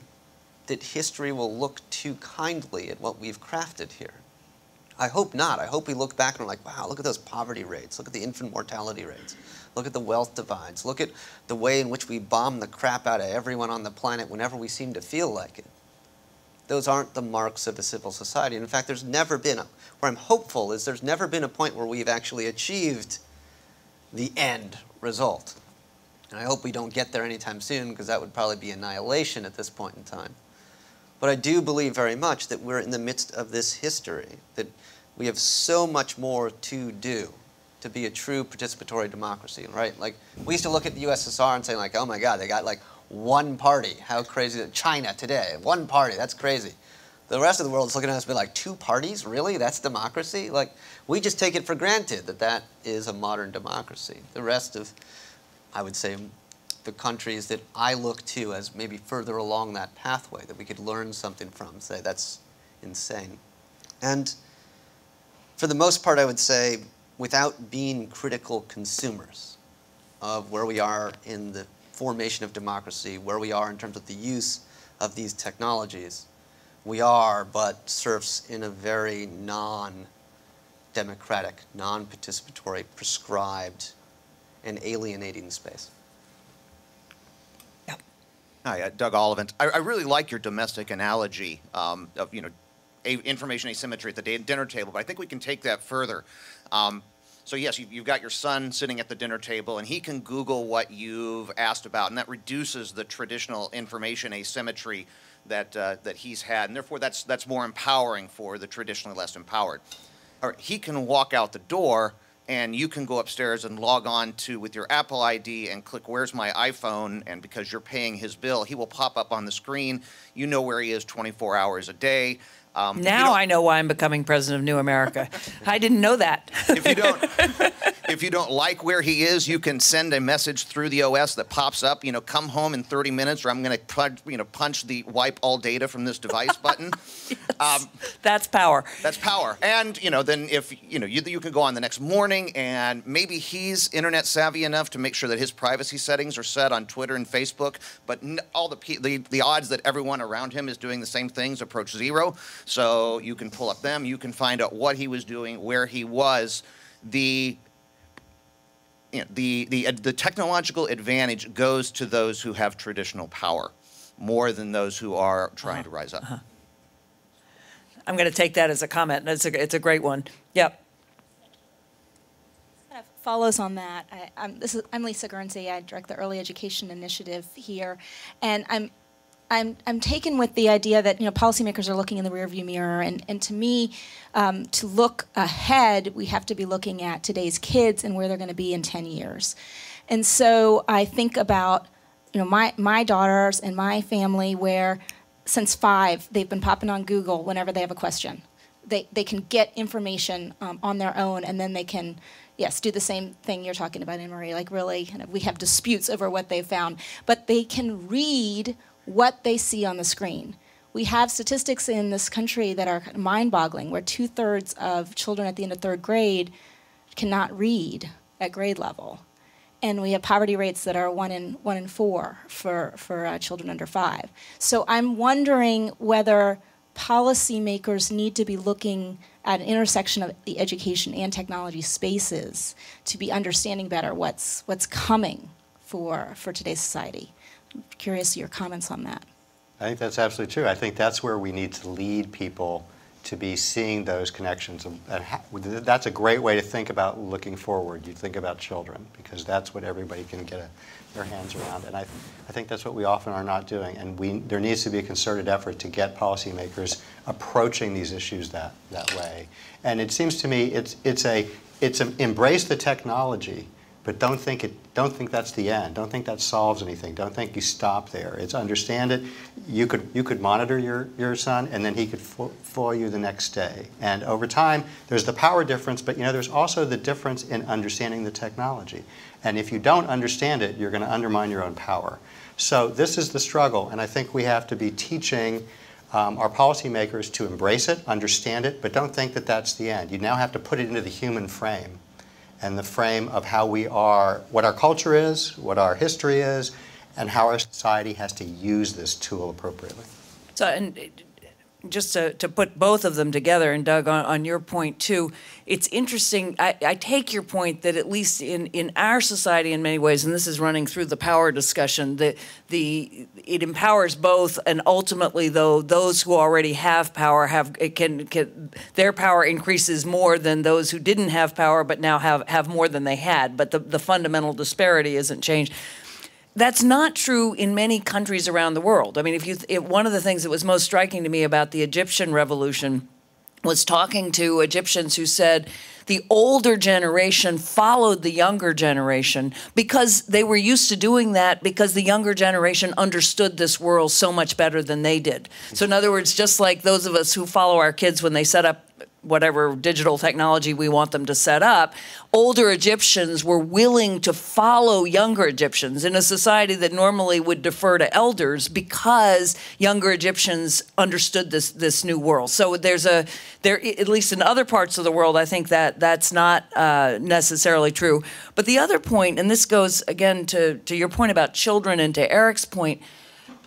that history will look too kindly at what we've crafted here. I hope not. I hope we look back and we're like, wow, look at those poverty rates. Look at the infant mortality rates. Look at the wealth divides. Look at the way in which we bomb the crap out of everyone on the planet whenever we seem to feel like it. Those aren't the marks of a civil society. And in fact, there's never been where I'm hopeful is there's never been a point where we've actually achieved the end result. And I hope we don't get there anytime soon, because that would probably be annihilation at this point in time. But I do believe very much that we're in the midst of this history, that we have so much more to do to be a true participatory democracy, right? Like, we used to look at the USSR and say, like, oh my God, they got like one party. How crazy that China today, one party, that's crazy. The rest of the world's looking at us and be like, two parties, really? That's democracy? Like, we just take it for granted that that is a modern democracy. The rest of, I would say, the countries that I look to as maybe further along that pathway that we could learn something from, say that's insane. And for the most part, I would say, without being critical consumers of where we are in the formation of democracy, where we are in terms of the use of these technologies, we are but serfs in a very non-democratic, non-participatory, prescribed, and alienating space. Hi, Doug Olivant. I really like your domestic analogy of information asymmetry at the dinner table, but I think we can take that further. So yes, you've got your son sitting at the dinner table, and he can Google what you've asked about, and that reduces the traditional information asymmetry that that he's had, and therefore that's more empowering for the traditionally less empowered. All right, he can walk out the door, and you can go upstairs and log on to, with your Apple ID, and click where's my iPhone, and because you're paying his bill, he will pop up on the screen. You know where he is 24 hours a day. Now I know why I'm becoming president of New America. I didn't know that. If you don't like where he is, you can send a message through the OS that pops up, come home in 30 minutes, or I'm going to punch the wipe all data from this device button. Yes. That's power. That's power. And, then if, you can go on the next morning, and maybe he's internet savvy enough to make sure that his privacy settings are set on Twitter and Facebook, but all the odds that everyone around him is doing the same things approach zero. So you can pull up them, you can find out what he was doing, where he was. The technological advantage goes to those who have traditional power more than those who are trying to rise up. I'm going to take that as a comment. It's a great one. Yep. Kind of follows on that. I'm Lisa Guernsey. I direct the Early Education Initiative here, and I'm taken with the idea that, you know, policymakers are looking in the rearview mirror, and to me, to look ahead, we have to be looking at today's kids and where they're going to be in 10 years. And so I think about, you know, my daughters and my family, where since 5 they've been popping on Google whenever they have a question. They can get information on their own, and then they can, yes, do the same thing you're talking about, Anne-Marie. Like, really, you know, we have disputes over what they've found, but they can read what they see on the screen. We have statistics in this country that are mind-boggling, where 2/3 of children at the end of 3rd grade cannot read at grade level. And we have poverty rates that are 1 in 4 for children under 5. So I'm wondering whether policymakers need to be looking at an intersection of the education and technology spaces to be understanding better what's coming for today's society. I'm curious your comments on that. I think that's absolutely true. I think that's where we need to lead people to be seeing those connections. And that's a great way to think about looking forward. You think about children, because that's what everybody can get their hands around. And I think that's what we often are not doing. And there needs to be a concerted effort to get policymakers approaching these issues that way. And it seems to me it's embrace the technology, but don't think that's the end. Don't think that solves anything. Don't think you stop there. It's understand it. You could monitor your son, and then he could follow you the next day. And over time, there's the power difference, but, you know, there's also the difference in understanding the technology. And if you don't understand it, you're going to undermine your own power. So this is the struggle, and I think we have to be teaching our policymakers to embrace it, understand it, but don't think that that's the end. You now have to put it into the human frame, and the frame of how we are, what our culture is, what our history is, and how our society has to use this tool appropriately. So, and just to put both of them together, and Doug, on your point too, it's interesting, I take your point that at least in our society in many ways, and this is running through the power discussion, that it empowers both, and ultimately though, those who already have power their power increases more than those who didn't have power but now have more than they had, but the fundamental disparity isn't changed. That's not true in many countries around the world. I mean, one of the things that was most striking to me about the Egyptian revolution was talking to Egyptians who said the older generation followed the younger generation because they were used to doing that, because the younger generation understood this world so much better than they did. So in other words, just like those of us who follow our kids when they set up whatever digital technology we want them to set up, older Egyptians were willing to follow younger Egyptians in a society that normally would defer to elders, because younger Egyptians understood this new world. So there at least in other parts of the world, I think that's not necessarily true. But the other point, and this goes again to your point about children and to Eric's point,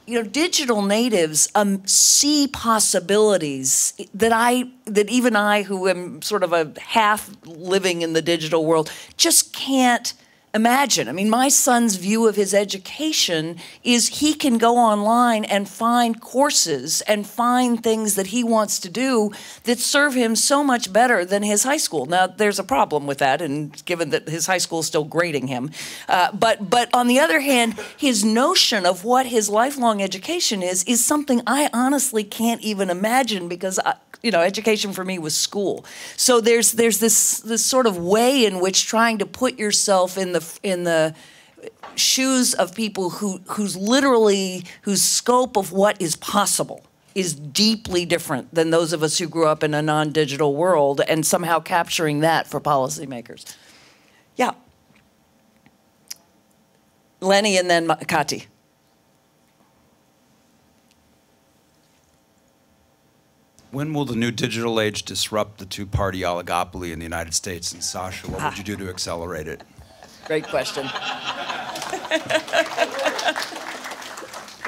you know, digital natives see possibilities that even I, who am sort of a half living in the digital world, just can't imagine. I mean, my son's view of his education is he can go online and find courses and find things that he wants to do that serve him so much better than his high school. Now, there's a problem with that, and given that his high school is still grading him. But on the other hand, his notion of what his lifelong education is something I honestly can't even imagine, because you know, education for me was school. So there's this sort of way in which trying to put yourself in the shoes of people whose scope of what is possible is deeply different than those of us who grew up in a non-digital world, and somehow capturing that for policymakers. Yeah. Lenny, and then Kati. When will the new digital age disrupt the two-party oligopoly in the United States? And Sasha, what would you do to accelerate it? Great question.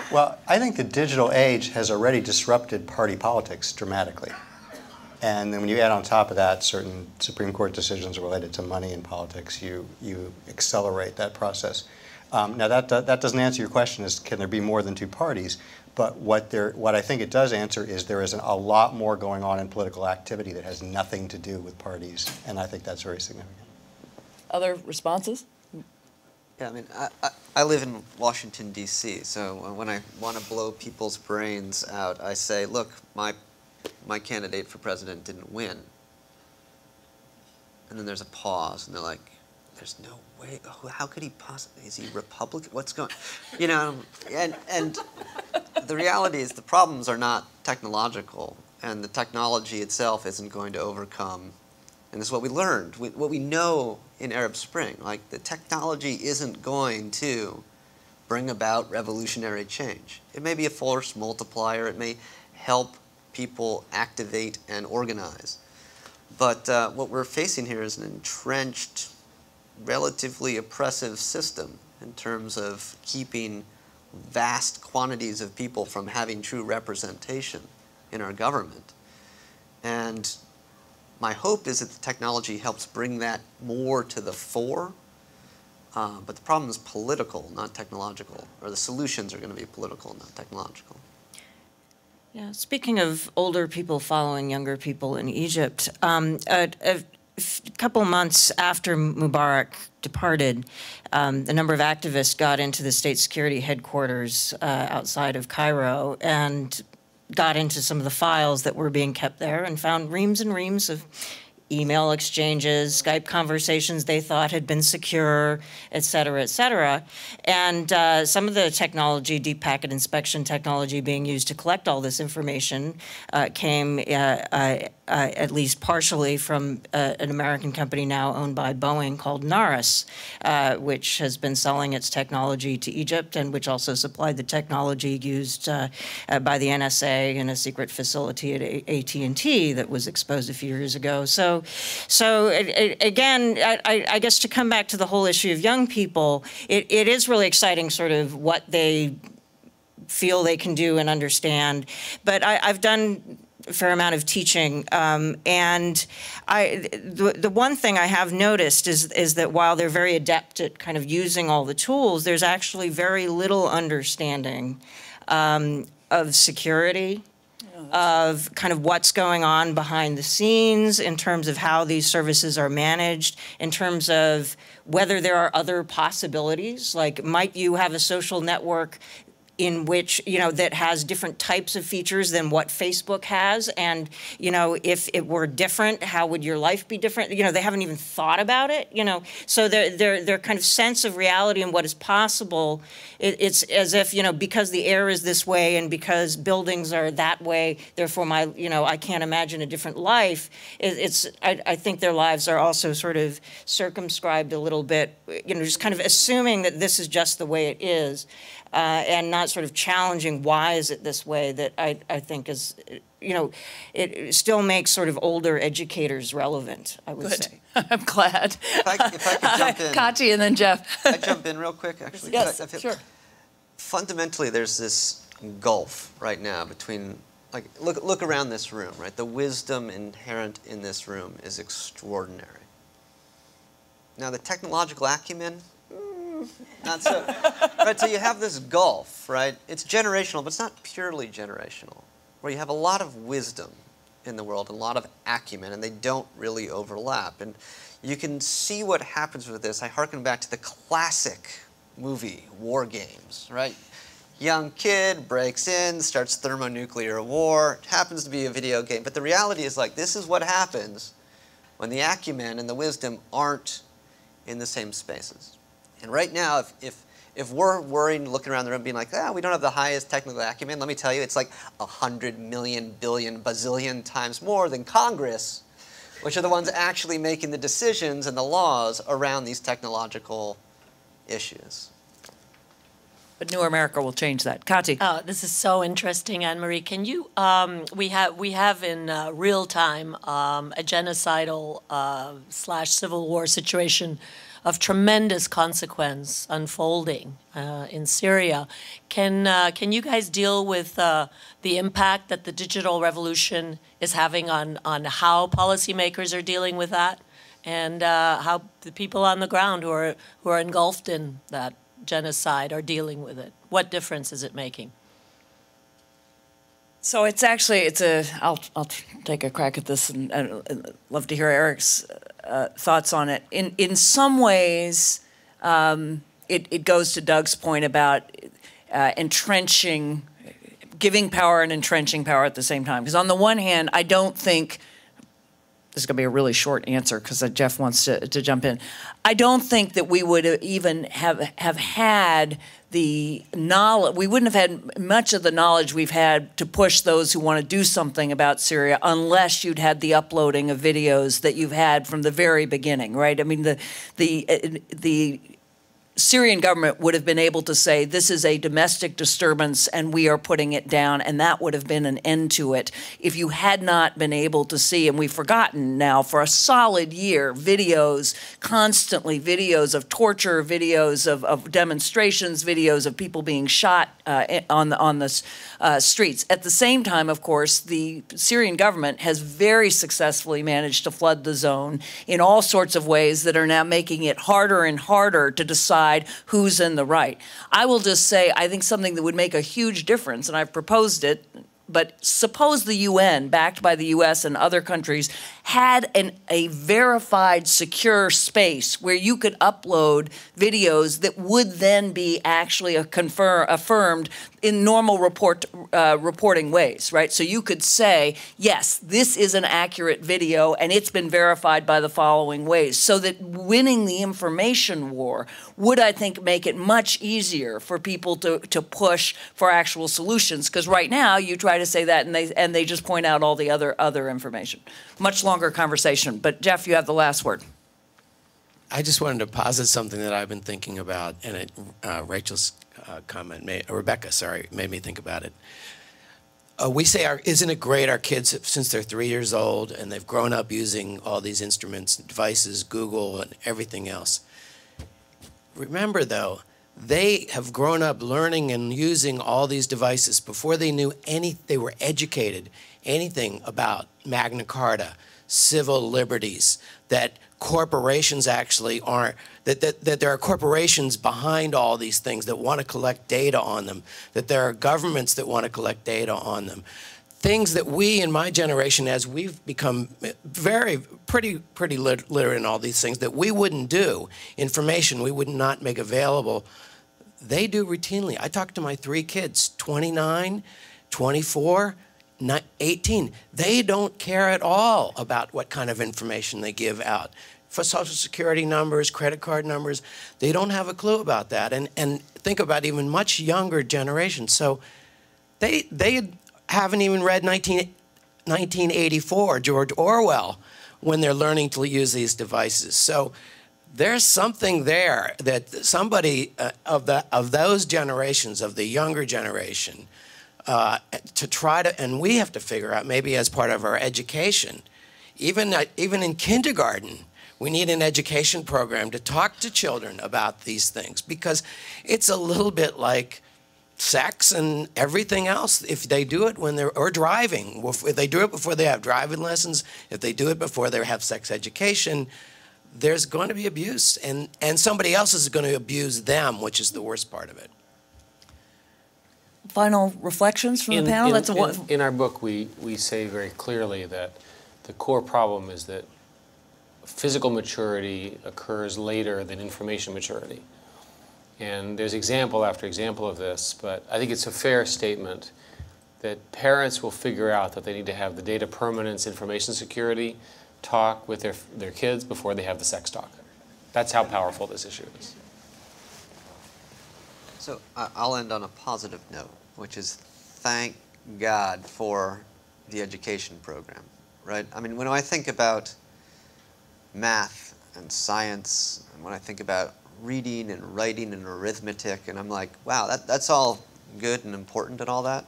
Well, I think the digital age has already disrupted party politics dramatically. And then when you add on top of that certain Supreme Court decisions related to money in politics, you accelerate that process. Now, that doesn't answer your question, is can there be more than two parties? But what I think it does answer is there is a lot more going on in political activity that has nothing to do with parties, and I think that's very significant. Other responses? Yeah, I mean, I live in Washington, D.C., so when I want to blow people's brains out, I say, look, my candidate for president didn't win. And then there's a pause, and they're like, there's no way, how could he possibly, is he Republican? What's going, you know, and the reality is the problems are not technological, and the technology itself isn't going to overcome, and this is what we learned, what we know in Arab Spring, like the technology isn't going to bring about revolutionary change. It may be a force multiplier, it may help people activate and organize, but what we're facing here is an entrenched, relatively oppressive system in terms of keeping vast quantities of people from having true representation in our government. And my hope is that the technology helps bring that more to the fore, but the problem is political, not technological, or the solutions are going to be political, not technological. Yeah, speaking of older people following younger people in Egypt, a couple months after Mubarak departed, a number of activists got into the state security headquarters outside of Cairo and got into some of the files that were being kept there and found reams and reams of email exchanges, Skype conversations they thought had been secure, et cetera, et cetera. And some of the technology, deep packet inspection technology being used to collect all this information came at least partially from an American company now owned by Boeing called NARUS, which has been selling its technology to Egypt and which also supplied the technology used by the NSA in a secret facility at AT&T that was exposed a few years ago. So again, I guess to come back to the whole issue of young people, it is really exciting sort of what they feel they can do and understand. But I've done a fair amount of teaching, and the one thing I have noticed is that while they're very adept at kind of using all the tools, there's actually very little understanding of security, of kind of what's going on behind the scenes in terms of how these services are managed, in terms of whether there are other possibilities, like might you have a social network in which, you know, that has different types of features than what Facebook has, and, you know, if it were different, how would your life be different? You know, they haven't even thought about it, you know. So their kind of sense of reality and what is possible, it's as if, you know, because the air is this way and because buildings are that way, therefore my, you know, I can't imagine a different life. I think their lives are also sort of circumscribed a little bit, you know, just kind of assuming that this is just the way it is. And not sort of challenging why is it this way, that I think is, you know, it still makes sort of older educators relevant, I would say. I'm glad. If I could jump in. Kachi and then Jeff. I jump in real quick, actually. Yes, sure. Fundamentally, there's this gulf right now between, like, look around this room, right? The wisdom inherent in this room is extraordinary. Now, the technological acumen, not so, right? So you have this gulf, right? It's generational, but it's not purely generational, where you have a lot of wisdom in the world, a lot of acumen, and they don't really overlap. And you can see what happens with this. I hearken back to the classic movie, War Games, right? Young kid breaks in, starts thermonuclear war. It happens to be a video game. But the reality is, like, this is what happens when the acumen and the wisdom aren't in the same spaces. And right now, if we're worrying, looking around the room, being like, ah, we don't have the highest technical acumen, let me tell you, it's like 100 million, billion, bazillion times more than Congress, which are the ones actually making the decisions and the laws around these technological issues. But New America will change that. Kati. Oh, this is so interesting, Anne-Marie. Can you, we have in real time a genocidal / civil war situation of tremendous consequence unfolding in Syria. Can you guys deal with the impact that the digital revolution is having on how policymakers are dealing with that, and how the people on the ground who are engulfed in that genocide are dealing with it? What difference is it making? So it's actually, I'll take a crack at this, and I'd love to hear Eric's thoughts on it. In some ways, it goes to Doug's point about giving power and entrenching power at the same time. Because on the one hand, I don't think, this is going to be a really short answer because Jeff wants to jump in. I don't think that we would even have had the knowledge, we wouldn't have had much of the knowledge we've had to push those who want to do something about Syria unless you'd had the uploading of videos that you've had from the very beginning, right? I mean, the Syrian government would have been able to say, this is a domestic disturbance and we are putting it down, and that would have been an end to it. If you had not been able to see, and we've forgotten now for a solid year, videos, constantly videos of torture, videos of demonstrations, videos of people being shot on the streets. At the same time, of course, the Syrian government has very successfully managed to flood the zone in all sorts of ways that are now making it harder and harder to decide who's in the right. I will just say, I think something that would make a huge difference, and I've proposed it, but suppose the UN, backed by the US and other countries, had a verified, secure space where you could upload videos that would then be actually affirmed in normal reporting ways, right? So you could say, yes, this is an accurate video and it's been verified by the following ways, so that winning the information war would, I think, make it much easier for people to push for actual solutions, because right now you try to say that and they just point out all the other information. Much longer conversation, but Jeff, you have the last word. I just wanted to posit something that I've been thinking about, and it, Rachel's comment, Rebecca made me think about it. We say, isn't it great our kids, since they're 3 years old and they've grown up using all these instruments, devices, Google and everything else. Remember though, they have grown up learning and using all these devices before they knew they were educated anything about Magna Carta, civil liberties, that corporations actually aren't, that there are corporations behind all these things that want to collect data on them, that there are governments that want to collect data on them. Things that we in my generation, as we've become pretty literate in all these things, that we wouldn't do, information we would not make available, they do routinely. I talk to my three kids, 29, 24, 18. They don't care at all about what kind of information they give out. For Social Security numbers, credit card numbers, they don't have a clue about that. And think about even much younger generations. So they haven't even read 1984, George Orwell, when they're learning to use these devices. So there's something there that somebody of those generations, of the younger generation, to try to, and we have to figure out, maybe as part of our education, even in kindergarten, we need an education program to talk to children about these things, because it's a little bit like sex and everything else. If they do it when they're, or driving, if they do it before they have driving lessons, if they do it before they have sex education, there's going to be abuse, and somebody else is going to abuse them, which is the worst part of it. Final reflections from the panel? That's a one. In our book, we say very clearly that the core problem is that physical maturity occurs later than information maturity. And there's example after example of this, but I think it's a fair statement that parents will figure out that they need to have the data permanence, information security talk with their kids before they have the sex talk. That's how powerful this issue is. So I'll end on a positive note, which is thank God for the education program, right? I mean, when I think about math and science, and when I think about reading and writing and arithmetic, and I'm like, wow, that's all good and important and all that.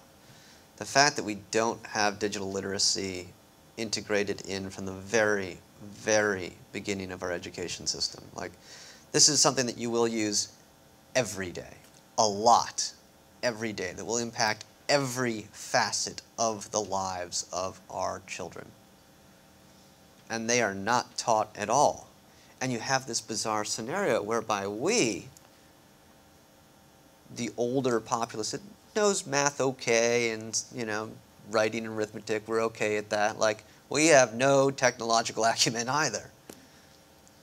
The fact that we don't have digital literacy integrated in from the very, very beginning of our education system, like, this is something that you will use every day. A lot every day that will impact every facet of the lives of our children. And they are not taught at all. And you have this bizarre scenario whereby we, the older populace that knows math okay and, you know, writing and arithmetic, we're okay at that. Like, we have no technological acumen either.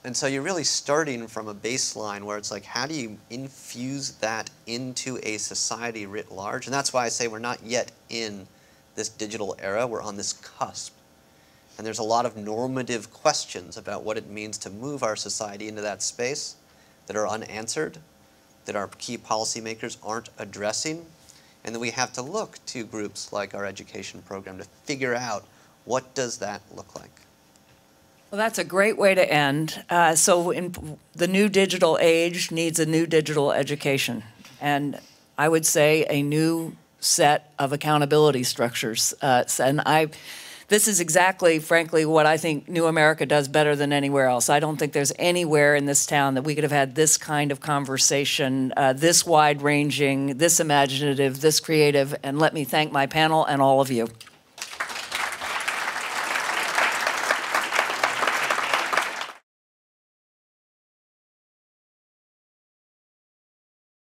And so you're really starting from a baseline where it's like, how do you infuse that into a society writ large? And that's why I say we're not yet in this digital era. We're on this cusp. And there's a lot of normative questions about what it means to move our society into that space that are unanswered, that our key policymakers aren't addressing. And then we have to look to groups like our education program to figure out, what does that look like? Well, that's a great way to end. So in the new digital age needs a new digital education. And I would say a new set of accountability structures. This is exactly, frankly, what I think New America does better than anywhere else. I don't think there's anywhere in this town that we could have had this kind of conversation, this wide-ranging, this imaginative, this creative. And let me thank my panel and all of you.